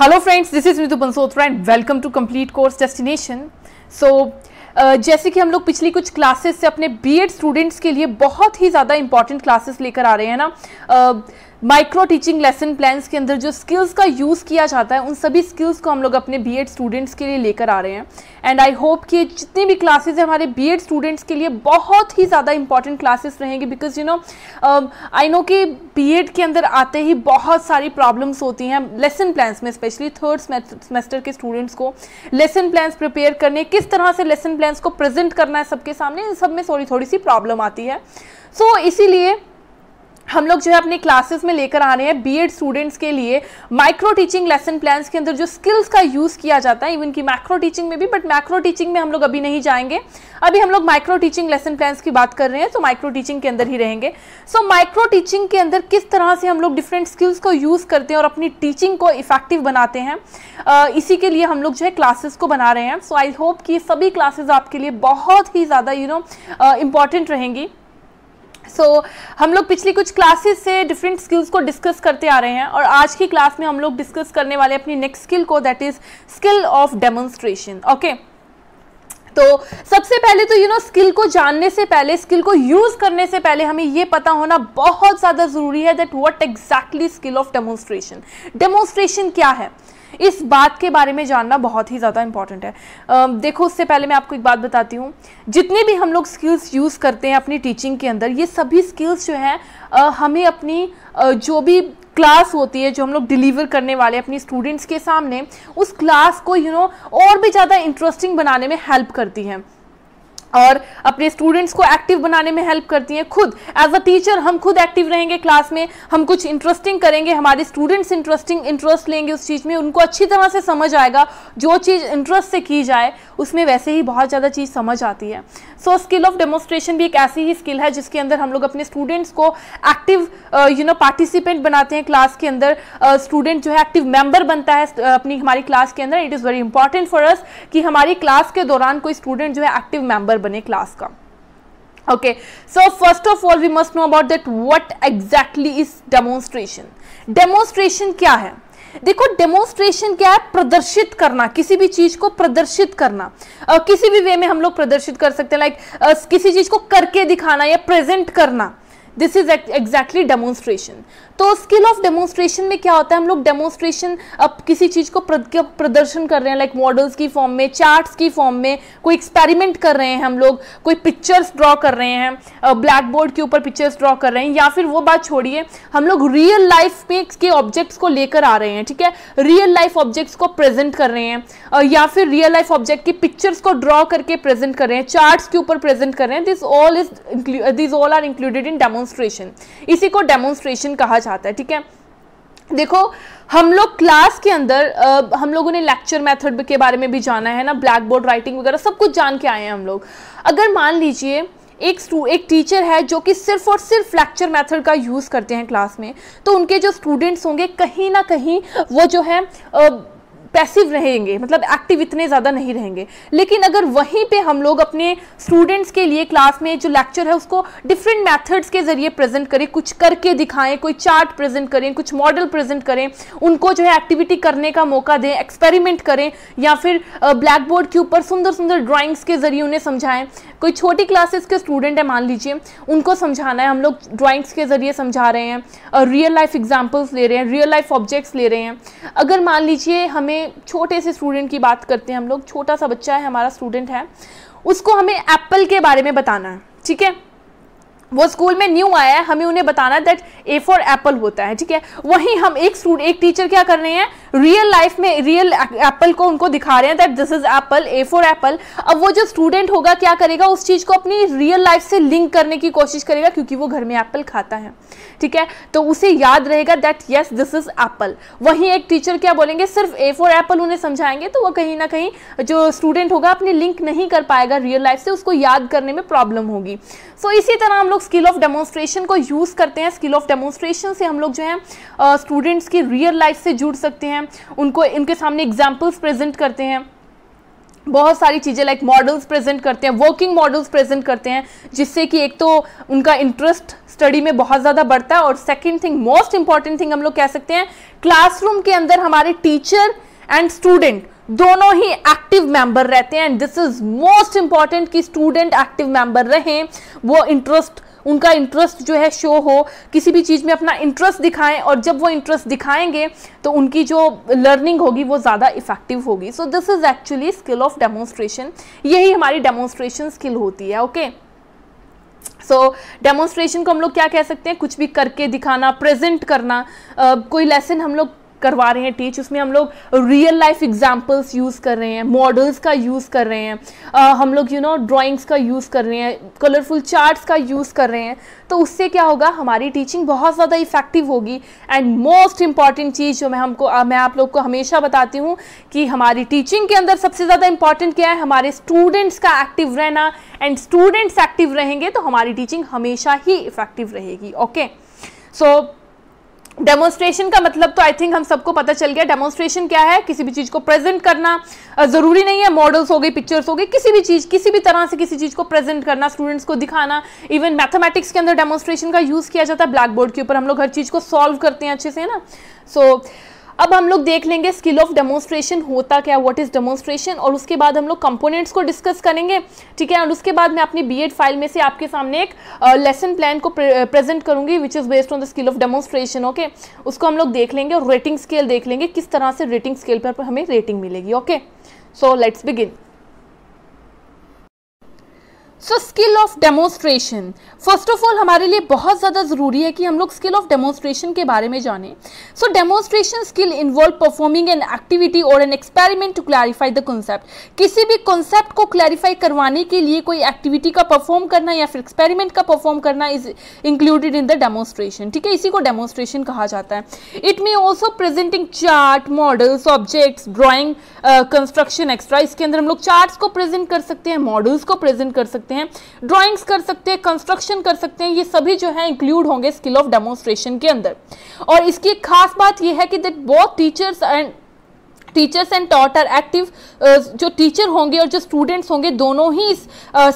Hello friends, this is Mitu Bansod friend, welcome to complete course destination. So जैसे कि हम लोग पिछली कुछ क्लासेस से अपने बीएड स्टूडेंट्स के लिए बहुत ही ज़्यादा इंपॉर्टेंट क्लासेस लेकर आ रहे हैं ना, माइक्रो टीचिंग लेसन प्लान्स के अंदर जो स्किल्स का यूज़ किया जाता है उन सभी स्किल्स को हम लोग अपने बीएड स्टूडेंट्स के लिए लेकर आ रहे हैं। एंड आई होप कि जितनी भी क्लासेस हैं हमारे बीएड स्टूडेंट्स के लिए बहुत ही ज़्यादा इंपॉर्टेंट क्लासेस रहेंगी, because you know I know कि बीएड के अंदर आते ही बहुत सारी प्रॉब्लम्स होती हैं लेसन प्लान्स में, स्पेशली थर्ड सेमेस्टर के स्टूडेंट्स को लेसन प्लान्स प्रिपेयर करने, किस तरह से लेसन प्लान्स को प्रेजेंट करना है सबके सामने, इन सब में थोड़ी सी प्रॉब्लम आती है। सो इसीलिए हम लोग जो है अपने क्लासेस में लेकर आ रहे हैं बीएड स्टूडेंट्स के लिए माइक्रो टीचिंग लेसन प्लान्स के अंदर जो स्किल्स का यूज़ किया जाता है, इवन कि मैक्रो टीचिंग में भी, बट मैक्रो टीचिंग में हम लोग अभी नहीं जाएंगे, अभी हम लोग माइक्रो टीचिंग लेसन प्लान्स की बात कर रहे हैं, तो माइक्रो टीचिंग के अंदर ही रहेंगे। सो माइक्रो टीचिंग के अंदर किस तरह से हम लोग डिफरेंट स्किल्स को यूज़ करते हैं और अपनी टीचिंग को इफेक्टिव बनाते हैं, इसी के लिए हम लोग जो है क्लासेस को बना रहे हैं। सो आई होप कि सभी क्लासेज आपके लिए बहुत ही ज़्यादा यू नो इम्पॉर्टेंट रहेंगी। सो हम लोग पिछली कुछ क्लासेस से डिफरेंट स्किल्स को डिस्कस करते आ रहे हैं और आज की क्लास में हम लोग डिस्कस करने वाले अपनी नेक्स्ट स्किल को, that is skill of demonstration. Okay, तो सबसे पहले तो यू नो स्किल को जानने से पहले, स्किल को यूज़ करने से पहले हमें ये पता होना बहुत ज़्यादा ज़रूरी है that what exactly skill of demonstration, demonstration क्या है, इस बात के बारे में जानना बहुत ही ज़्यादा इंपॉर्टेंट है। देखो, उससे पहले मैं आपको एक बात बताती हूँ, जितने भी हम लोग स्किल्स यूज़ करते हैं अपनी टीचिंग के अंदर, ये सभी स्किल्स जो हैं हमें अपनी जो भी क्लास होती है जो हम लोग डिलीवर करने वाले अपनी स्टूडेंट्स के सामने, उस क्लास को यू नो और भी ज़्यादा इंटरेस्टिंग बनाने में हेल्प करती हैं और अपने स्टूडेंट्स को एक्टिव बनाने में हेल्प करती हैं। खुद एज अ टीचर हम खुद एक्टिव रहेंगे, क्लास में हम कुछ इंटरेस्टिंग करेंगे, हमारे स्टूडेंट्स इंटरेस्ट लेंगे उस चीज़ में, उनको अच्छी तरह से समझ आएगा, जो चीज़ इंटरेस्ट से की जाए उसमें वैसे ही बहुत ज़्यादा चीज़ समझ आती है। सो स्किल ऑफ डेमोन्स्ट्रेशन भी एक ऐसी ही स्किल है जिसके अंदर हम लोग अपने स्टूडेंट्स को एक्टिव यू नो पार्टिसिपेंट बनाते हैं क्लास के अंदर, स्टूडेंट जो है एक्टिव मेम्बर बनता है अपनी हमारी क्लास के अंदर। It is very important for us कि हमारी क्लास के दौरान कोई स्टूडेंट जो है एक्टिव मेम्बर बने क्लास का। Okay, so first of all we must know about that what exactly is demonstration. Demonstration क्या है? देखो, डेमोन्स्ट्रेशन क्या है? प्रदर्शित करना, किसी भी चीज को प्रदर्शित करना, किसी भी वे में हम लोग प्रदर्शित कर सकते हैं, लाइक किसी चीज को करके दिखाना या प्रेजेंट करना, दिस इज एग्जैक्टली डेमोन्स्ट्रेशन। तो स्किल ऑफ डेमोन्स्ट्रेशन में क्या होता है, हम लोग डेमोन्स्ट्रेशन अब किसी चीज़ को प्रदर्शन कर रहे हैं, लाइक मॉडल्स की फॉर्म में, चार्ट्स की फॉर्म में, कोई एक्सपेरिमेंट कर रहे हैं हम लोग, कोई पिक्चर्स ड्रॉ कर रहे हैं, ब्लैक बोर्ड के ऊपर पिक्चर्स ड्रॉ कर रहे हैं, या फिर वो बात छोड़िए, हम लोग रियल लाइफ में के ऑब्जेक्ट्स को लेकर आ रहे हैं, ठीक है, रियल लाइफ ऑब्जेक्ट्स को प्रेजेंट कर रहे हैं, या फिर रियल लाइफ ऑब्जेक्ट की पिक्चर्स को ड्रॉ करके प्रेजेंट कर रहे हैं, चार्ट्स के ऊपर प्रेजेंट कर रहे हैं, this all are included in demonstration. इसी को डेमोन्स्ट्रेशन कहा जाता है, ठीक है। देखो, हम लोग क्लास के अंदर हम लोगों ने लेक्चर मेथड के बारे में भी जाना है ना, ब्लैक बोर्ड राइटिंग वगैरह सब कुछ जान के आए हैं हम लोग। अगर मान लीजिए एक टीचर है जो कि सिर्फ और सिर्फ लेक्चर मेथड का यूज़ करते हैं क्लास में, तो उनके जो स्टूडेंट्स होंगे कहीं ना कहीं वो जो है पैसिव रहेंगे, मतलब एक्टिव इतने ज़्यादा नहीं रहेंगे। लेकिन अगर वहीं पे हम लोग अपने स्टूडेंट्स के लिए क्लास में जो लेक्चर है उसको डिफरेंट मेथड्स के ज़रिए प्रेजेंट करें, कुछ करके दिखाएं, कोई चार्ट प्रेजेंट करें, कुछ मॉडल प्रेजेंट करें, उनको जो है एक्टिविटी करने का मौका दें, एक्सपेरिमेंट करें, या फिर ब्लैक बोर्ड के ऊपर सुंदर सुंदर ड्राइंग्स के ज़रिए उन्हें समझाएं। कोई छोटी क्लासेस के स्टूडेंट है मान लीजिए, उनको समझाना है, हम लोग ड्राइंग्स के ज़रिए समझा रहे हैं, और रियल लाइफ एग्जाम्पल्स ले रहे हैं, रियल लाइफ ऑब्जेक्ट्स ले रहे हैं। अगर मान लीजिए हमें छोटे से स्टूडेंट की बात करते हैं, हम लोग छोटा सा बच्चा है हमारा स्टूडेंट है, उसको हमें एप्पल के बारे में बताना है, ठीक है, वो स्कूल में न्यू आया है, हमें उन्हें बताना दैट ए फॉर एप्पल होता है, ठीक है। वहीं हम एक टीचर क्या कर रहे हैं, रियल लाइफ में रियल एप्पल को उनको दिखा रहे हैं that this is apple, A for apple. अब वो जो स्टूडेंट होगा क्या करेगा, उस चीज़ को अपनी रियल लाइफ से लिंक करने की कोशिश करेगा, क्योंकि वो घर में एप्पल खाता है, ठीक है, तो उसे याद रहेगा that yes this is apple. वहीं एक टीचर क्या बोलेंगे, सिर्फ ए फॉर एप्पल उन्हें समझाएंगे, तो वो कहीं ना कहीं जो स्टूडेंट होगा अपनी लिंक नहीं कर पाएगा रियल लाइफ से, उसको याद करने में प्रॉब्लम होगी। सो इसी तरह हम लोग स्किल ऑफ डेमोन्स्ट्रेशन को यूज़ करते हैं। स्किल ऑफ डेमोन्स्ट्रेशन से हम लोग जो है स्टूडेंट्स की रियल लाइफ से जुड़ सकते हैं, उनको उनके सामने एग्जाम्पल्स प्रेजेंट करते हैं, बहुत सारी चीज़ें लाइक मॉडल्स प्रेजेंट करते हैं, वर्किंग मॉडल्स प्रेजेंट करते हैं, जिससे कि एक तो उनका इंटरेस्ट स्टडी में बहुत ज़्यादा बढ़ता है, और second thing, most important thing हम लोग कह सकते हैं, क्लासरूम के अंदर हमारे टीचर एंड स्टूडेंट दोनों ही एक्टिव मेंबर रहते हैं. And this is most important कि स्टूडेंट एक्टिव मेंबर रहें, वो इंटरेस्ट, उनका इंटरेस्ट जो है शो हो, किसी भी चीज़ में अपना इंटरेस्ट दिखाएं, और जब वो इंटरेस्ट दिखाएंगे तो उनकी जो लर्निंग होगी वो ज़्यादा इफेक्टिव होगी. So this is actually skill of demonstration, यही हमारी डेमोन्स्ट्रेशन स्किल होती है. ओके, सो डेमोन्स्ट्रेशन को हम लोग क्या कह सकते हैं, कुछ भी करके दिखाना, प्रेजेंट करना. कोई लेसन हम लोग करवा रहे हैं टीच, उसमें हम लोग रियल लाइफ एग्जांपल्स यूज़ कर रहे हैं, मॉडल्स का यूज़ कर रहे हैं, हम लोग ड्राइंग्स का यूज़ कर रहे हैं, कलरफुल चार्ट्स का यूज़ कर रहे हैं, तो उससे क्या होगा, हमारी टीचिंग बहुत ज़्यादा इफेक्टिव होगी. एंड मोस्ट इंपॉर्टेंट चीज़ जो मैं आप लोग को हमेशा बताती हूँ कि हमारी टीचिंग के अंदर सबसे ज़्यादा इंपॉर्टेंट क्या है, हमारे स्टूडेंट्स का एक्टिव रहना. एंड स्टूडेंट्स एक्टिव रहेंगे तो हमारी टीचिंग हमेशा ही इफेक्टिव रहेगी. ओके, सो डेमोन्स्ट्रेशन का मतलब तो आई थिंक हम सबको पता चल गया. डेमोन्स्ट्रेशन क्या है, किसी भी चीज़ को प्रेजेंट करना. ज़रूरी नहीं है मॉडल्स हो गई, पिक्चर्स हो गई, किसी भी तरह से किसी चीज़ को प्रेजेंट करना, स्टूडेंट्स को दिखाना. इवन मैथमेटिक्स के अंदर डेमोन्स्ट्रेशन का यूज़ किया जाता है, ब्लैक बोर्ड के ऊपर हम लोग हर चीज़ को सॉल्व करते हैं अच्छे से, है ना. सो अब हम लोग देख लेंगे स्किल ऑफ डेमोन्स्ट्रेशन होता क्या, व्हाट इज़ डेमोन्स्ट्रेशन, और उसके बाद हम लोग कंपोनेंट्स को डिस्कस करेंगे, ठीक है. और उसके बाद मैं अपनी बीएड फाइल में से आपके सामने एक लेसन प्लान को प्रेजेंट करूंगी which is based on the skill of demonstration. Okay, उसको हम लोग देख लेंगे, और रेटिंग स्केल देख लेंगे, किस तरह से रेटिंग स्केल पर हमें रेटिंग मिलेगी. Okay, so let's begin. So skill of demonstration, first of all हमारे लिए बहुत ज़्यादा ज़रूरी है कि हम लोग स्किल ऑफ डेमोन्स्ट्रेशन के बारे में जानें. So demonstration skill involve performing an activity और an experiment to clarify the concept. किसी भी कॉन्सेप्ट को क्लैरिफाई करवाने के लिए कोई एक्टिविटी का परफॉर्म करना या फिर एक्सपेरिमेंट का परफॉर्म करना is included in the demonstration, ठीक है. इसी को डेमोन्स्ट्रेशन कहा जाता है. It may also presenting chart, models, objects, drawing, construction extra. इसके अंदर हम लोग चार्ट्स को प्रेजेंट कर सकते हैं, मॉडल्स को प्रेजेंट कर सकते हैं, ड्राइंग्स कर सकते हैं, कंस्ट्रक्शन कर सकते हैं. ये सभी जो है इंक्लूड होंगे स्किल ऑफ डेमोन्स्ट्रेशन के अंदर. और इसकी एक खास बात यह है कि that both teachers and taught are active. जो टीचर होंगे और जो स्टूडेंट्स होंगे दोनों ही इस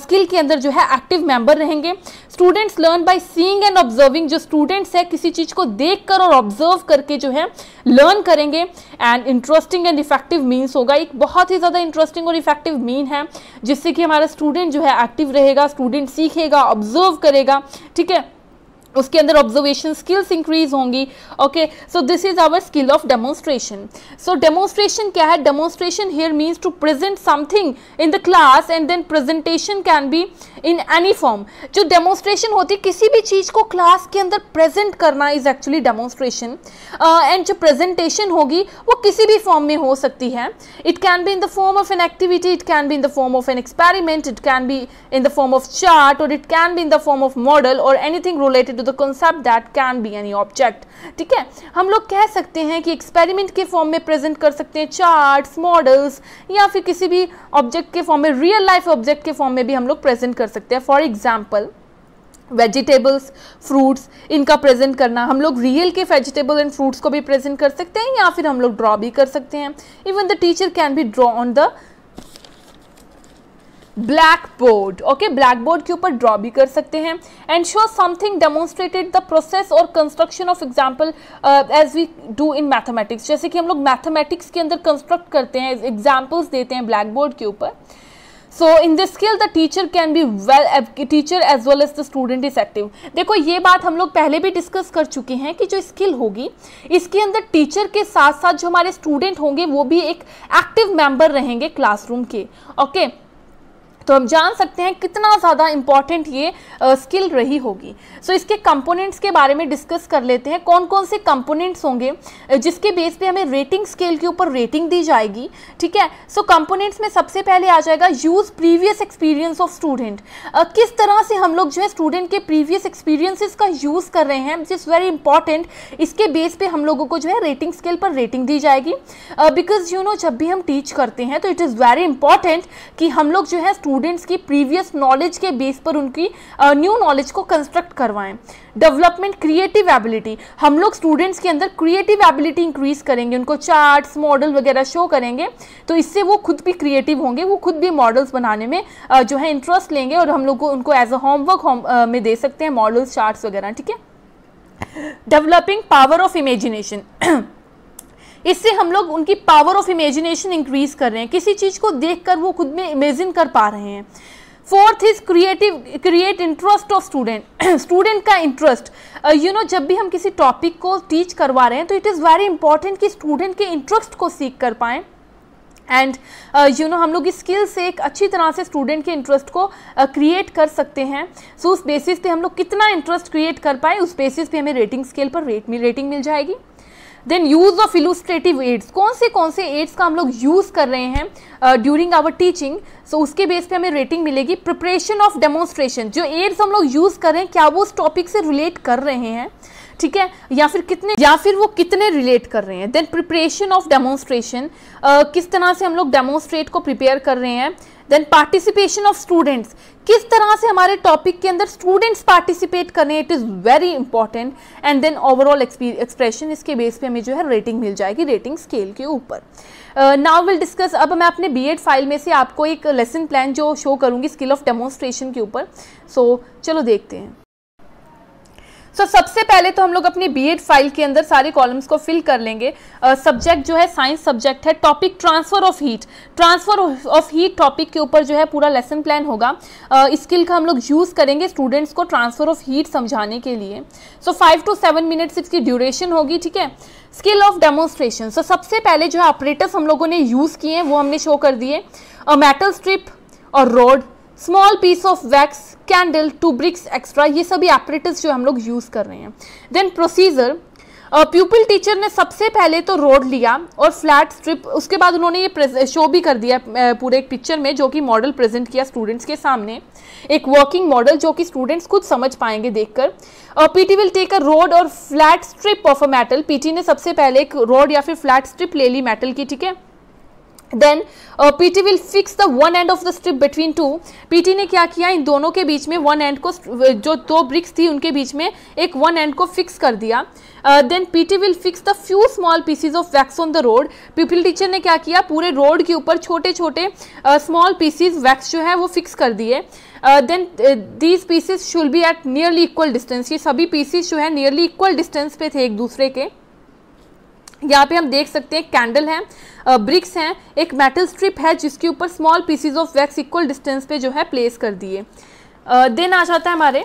स्किल के अंदर जो है एक्टिव मेंबर रहेंगे. Students learn by seeing and observing. जो स्टूडेंट्स है किसी चीज़ को देखकर और ऑब्जर्व करके जो है लर्न करेंगे. And interesting and effective means होगा, एक बहुत ही ज़्यादा इंटरेस्टिंग और इफेक्टिव मीन है, जिससे कि हमारा स्टूडेंट जो है एक्टिव रहेगा, स्टूडेंट सीखेगा, ऑब्जर्व करेगा, ठीक है. उसके अंदर ऑब्जर्वेशन स्किल्स इंक्रीज होंगी. Okay, so this is our skill of demonstration. So demonstration क्या है, demonstration here means to present something in the class and then presentation can be in any form. जो demonstration होती है किसी भी चीज़ को class के अंदर प्रेजेंट करना इज एक्चुअली डेमोन्स्ट्रेशन. एंड जो प्रेजेंटेशन होगी वो किसी भी फॉर्म में हो सकती है. It can be in the form of an activity, it can be in the form of an experiment, it can be in the form of chart, और it can be in the form of model और anything related to the concept that can be any object, ठीक है. हम लोग कह सकते हैं कि एक्सपेरिमेंट के फॉर्म में प्रेजेंट कर सकते हैं, चार्ट्स, मॉडल्स, या फिर किसी भी ऑब्जेक्ट के फॉर्म में, रियल लाइफ ऑब्जेक्ट के फॉर्म में भी हम लोग प्रेजेंट कर सकते हैं. फॉर एग्जाम्पल वेजिटेबल्स, फ्रूट्स, इनका प्रेजेंट करना. हम लोग रियल के वेजिटेबल एंड फ्रूट्स को भी प्रेजेंट कर सकते हैं, या फिर हम लोग ड्रॉ भी कर सकते हैं. Even the teacher can be draw on the black board. Okay, black board के ऊपर ड्रॉ भी कर सकते हैं. And show something demonstrated the process और construction of example as we do in mathematics. जैसे कि हम लोग मैथमेटिक्स के अंदर कंस्ट्रक्ट करते हैं, एग्जाम्पल्स देते हैं ब्लैक बोर्ड के ऊपर. So in this skill the teacher can be well, teacher as well as the student is active. देखो, ये बात हम लोग पहले भी डिस्कस कर चुके हैं कि जो स्किल होगी इसके अंदर टीचर के साथ साथ जो हमारे स्टूडेंट होंगे वो भी एक एक्टिव मेंबर रहेंगे क्लासरूम के. ओके, तो हम जान सकते हैं कितना ज़्यादा इम्पॉर्टेंट ये स्किल रही होगी. सो इसके कंपोनेंट्स के बारे में डिस्कस कर लेते हैं, कौन कौन से कंपोनेंट्स होंगे जिसके बेस पे हमें रेटिंग स्केल के ऊपर रेटिंग दी जाएगी, ठीक है. सो कंपोनेंट्स में सबसे पहले आ जाएगा use previous experience of student. किस तरह से हम लोग जो है स्टूडेंट के प्रीवियस एक्सपीरियंसिस का यूज़ कर रहे हैं, विच इज़ वेरी इंपॉर्टेंट. इसके बेस पे हम लोगों को जो है रेटिंग स्केल पर रेटिंग दी जाएगी. बिकॉज जब भी हम टीच करते हैं तो इट इज़ वेरी इंपॉर्टेंट कि हम लोग जो है स्टूडेंट्स की प्रीवियस नॉलेज के बेस पर उनकी न्यू नॉलेज को कंस्ट्रक्ट करवाएं। डेवलपमेंट क्रिएटिव एबिलिटी, हम लोग स्टूडेंट्स के अंदर क्रिएटिव एबिलिटी इंक्रीज करेंगे, उनको चार्ट्स मॉडल वगैरह शो करेंगे, तो इससे वो खुद भी क्रिएटिव होंगे, वो खुद भी मॉडल्स बनाने में जो है इंटरेस्ट लेंगे और हम लोग उनको एज अ होमवर्क में दे सकते हैं, मॉडल्स चार्ट्स वगैरह, ठीक है। डेवलपिंग पावर ऑफ इमेजिनेशन, इससे हम लोग उनकी पावर ऑफ इमेजिनेशन इंक्रीज कर रहे हैं, किसी चीज़ को देखकर वो खुद में इमेजिन कर पा रहे हैं। Fourth is create interest of student, student का इंटरेस्ट, जब भी हम किसी टॉपिक को टीच करवा रहे हैं तो इट इज़ वेरी इंपॉर्टेंट कि स्टूडेंट के इंटरेस्ट को सीख कर पाएँ। एंड हम लोग इस स्किल से एक अच्छी तरह से स्टूडेंट के इंटरेस्ट को क्रिएट कर सकते हैं। सो उस बेसिस पे हम लोग कितना इंटरेस्ट क्रिएट कर पाए, उस बेसिस पे हमें रेटिंग स्केल पर रेटिंग मिल जाएगी। Then use of illustrative aids, कौन से एड्स का हम लोग यूज़ कर रहे हैं ड्यूरिंग आवर टीचिंग, सो उसके बेस पे हमें रेटिंग मिलेगी। प्रिपरेशन ऑफ डेमोन्स्ट्रेशन, जो एड्स हम लोग यूज़ कर रहे हैं क्या वो उस टॉपिक से रिलेट कर रहे हैं, ठीक है, या फिर वो कितने रिलेट कर रहे हैं। देन प्रिपरेशन ऑफ डेमोन्स्ट्रेशन, किस तरह से हम लोग डेमोन्स्ट्रेट को प्रिपेयर कर रहे हैं। देन पार्टिसिपेशन ऑफ स्टूडेंट्स, किस तरह से हमारे टॉपिक के अंदर स्टूडेंट्स पार्टिसिपेट कर रहे हैं, it is very important. And then overall expression, इसके बेस पे हमें जो है रेटिंग मिल जाएगी रेटिंग स्केल के ऊपर। नाउ विल डिस्कस, अब मैं अपने बीएड फाइल में से आपको एक लेसन प्लान जो शो करूँगी स्किल ऑफ डेमोन्स्ट्रेशन के ऊपर, सो चलो देखते हैं। तो सबसे पहले तो हम लोग अपनी बीएड फाइल के अंदर सारे कॉलम्स को फिल कर लेंगे। सब्जेक्ट जो है साइंस सब्जेक्ट है, topic transfer of heat topic के ऊपर जो है पूरा लेसन प्लान होगा। स्किल का हम लोग यूज़ करेंगे स्टूडेंट्स को ट्रांसफ़र ऑफ हीट समझाने के लिए। सो 5 to 7 मिनट्स इसकी ड्यूरेशन होगी, ठीक है। स्किल ऑफ डेमोन्स्ट्रेशन, सो सबसे पहले जो है ऑपरेटर्स हम लोगों ने यूज़ किए हैं वो हमने शो कर दिए, मेटल स्ट्रिप और rod, small piece of wax, candle, 2 bricks extra, ये सभी एपरेटस जो हम लोग यूज़ कर रहे हैं। देन प्रोसीजर, प्यूपिल टीचर ने सबसे पहले तो रोड लिया और फ्लैट स्ट्रिप, उसके बाद उन्होंने ये शो भी कर दिया पूरे एक पिक्चर में, जो कि मॉडल प्रेजेंट किया स्टूडेंट्स के सामने, एक वर्किंग मॉडल जो कि स्टूडेंट्स खुद समझ पाएंगे देखकर। PT will take a rod और flat strip of a metal, PT ने सबसे पहले एक रोड या फिर फ्लैट स्ट्रिप ले ली मेटल की, ठीक है। Then PT will fix the one end of the strip between two, PT ने क्या किया इन दोनों के बीच में वन एंड को, जो 2 bricks थी उनके बीच में एक वन एंड को फिक्स कर दिया। Then PT will fix the few small pieces of wax on the rod, pupil teacher ने क्या किया पूरे रोड के ऊपर छोटे छोटे स्मॉल पीसेज वैक्स जो है वो फिक्स कर दिए। Then these pieces should be at nearly equal distance, ये सभी पीसेज जो है नियरली इक्वल डिस्टेंस पे थे एक दूसरे के। यहाँ पे हम देख सकते हैं एक कैंडल है, ब्रिक्स हैं, एक मेटल स्ट्रिप है जिसके ऊपर small pieces of wax equal distance पे जो है प्लेस कर दिए। देन आ जाता है हमारे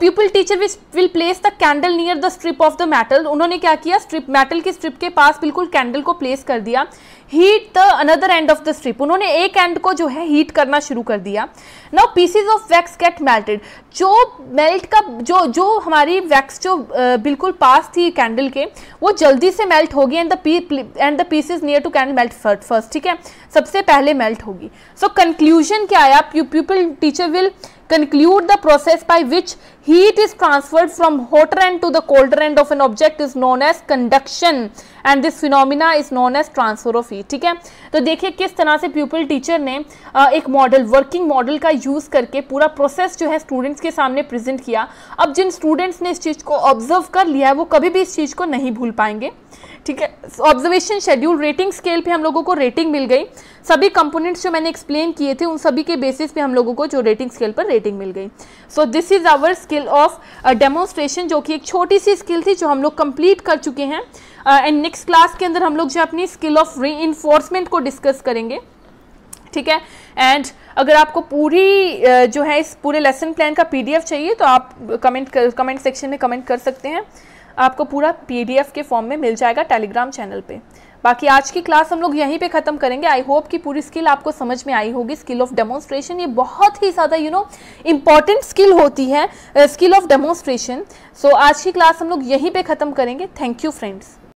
pupil teacher will place the candle near the strip of the metal, उन्होंने क्या किया स्ट्रिप मेटल की स्ट्रिप के पास बिल्कुल कैंडल को प्लेस कर दिया। Heat the another end of the strip, उन्होंने एक एंड को जो है हीट करना शुरू कर दिया। Now pieces of wax get melted, जो मेल्ट का जो हमारी वैक्स जो बिल्कुल पास थी कैंडल के वो जल्दी से मेल्ट होगी, and the pieces near to candle melt first, ठीक है, सबसे पहले मेल्ट होगी। सो कंक्लूजन क्या आया, pupil teacher will conclude the process by which heat is transferred from hotter end to the colder end of an object is known as conduction and this phenomena is known as transfer of heat, ठीक है। तो देखिए किस तरह से pupil teacher ने एक model working model का यूज़ करके पूरा प्रोसेस जो है स्टूडेंट्स के सामने प्रेजेंट किया। अब जिन स्टूडेंट्स ने इस चीज़ को ऑब्जर्व कर लिया है वो कभी भी इस चीज़ को नहीं भूल पाएंगे, ठीक है। ऑब्जर्वेशन शेड्यूल, रेटिंग स्केल पे हम लोगों को रेटिंग मिल गई, सभी कंपोनेंट्स जो मैंने एक्सप्लेन किए थे उन सभी के बेसिस पे हम लोगों को जो रेटिंग स्केल पर रेटिंग मिल गई। So this is our skill of demonstration, जो कि एक छोटी सी स्किल थी जो हम लोग कंप्लीट कर चुके हैं। एंड नेक्स्ट क्लास के अंदर हम लोग जो अपनी स्किल ऑफ रीइंफोर्समेंट को डिस्कस करेंगे, ठीक है। एंड अगर आपको पूरी जो है इस पूरे लेसन प्लान का PDF चाहिए तो आप कमेंट सेक्शन में कमेंट कर सकते हैं, आपको पूरा PDF के फॉर्म में मिल जाएगा टेलीग्राम चैनल पे। बाकी आज की क्लास हम लोग यहीं पे ख़त्म करेंगे। आई होप कि पूरी स्किल आपको समझ में आई होगी, स्किल ऑफ डेमोन्स्ट्रेशन, ये बहुत ही ज़्यादा इम्पॉर्टेंट स्किल होती है स्किल ऑफ डेमोन्स्ट्रेशन। सो आज की क्लास हम लोग यहीं पे ख़त्म करेंगे। Thank you friends.